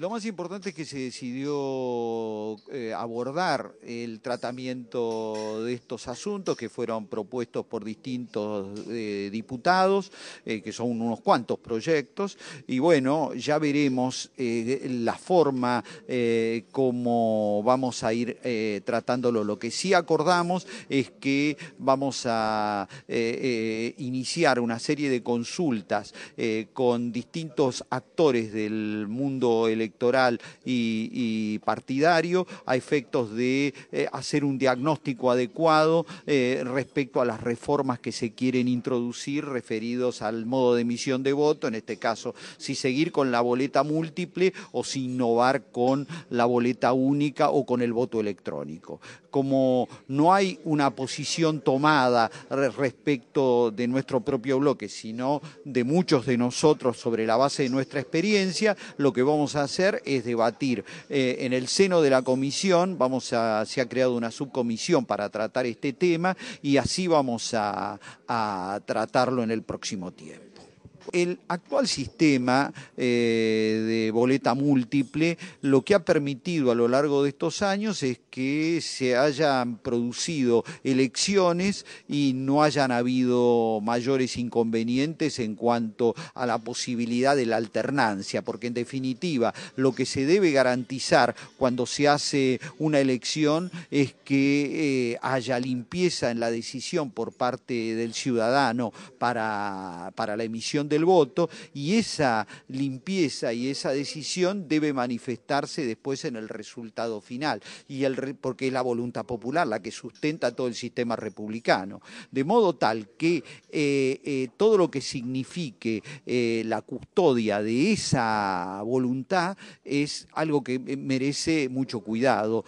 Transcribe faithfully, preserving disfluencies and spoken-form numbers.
Lo más importante es que se decidió eh, abordar el tratamiento de estos asuntos que fueron propuestos por distintos eh, diputados, eh, que son unos cuantos proyectos, y bueno, ya veremos eh, la forma eh, como vamos a ir eh, tratándolo. Lo que sí acordamos es que vamos a eh, eh, iniciar una serie de consultas eh, con distintos actores del mundo electoral, electoral y, y partidario a efectos de eh, hacer un diagnóstico adecuado eh, respecto a las reformas que se quieren introducir referidos al modo de emisión de voto, en este caso si seguir con la boleta múltiple o si innovar con la boleta única o con el voto electrónico. Como no hay una posición tomada respecto de nuestro propio bloque, sino de muchos de nosotros sobre la base de nuestra experiencia, lo que vamos a hacer es debatir eh, en el seno de la comisión. Vamos a, se ha creado una subcomisión para tratar este tema y así vamos a, a tratarlo en el próximo tiempo. El actual sistema eh, de boleta múltiple lo que ha permitido a lo largo de estos años es que se hayan producido elecciones y no hayan habido mayores inconvenientes en cuanto a la posibilidad de la alternancia, porque en definitiva lo que se debe garantizar cuando se hace una elección es que eh, haya limpieza en la decisión por parte del ciudadano para, para la emisión del voto, y esa limpieza y esa decisión debe manifestarse después en el resultado final, y el, porque es la voluntad popular la que sustenta todo el sistema republicano. De modo tal que eh, eh, todo lo que signifique eh, la custodia de esa voluntad es algo que merece mucho cuidado.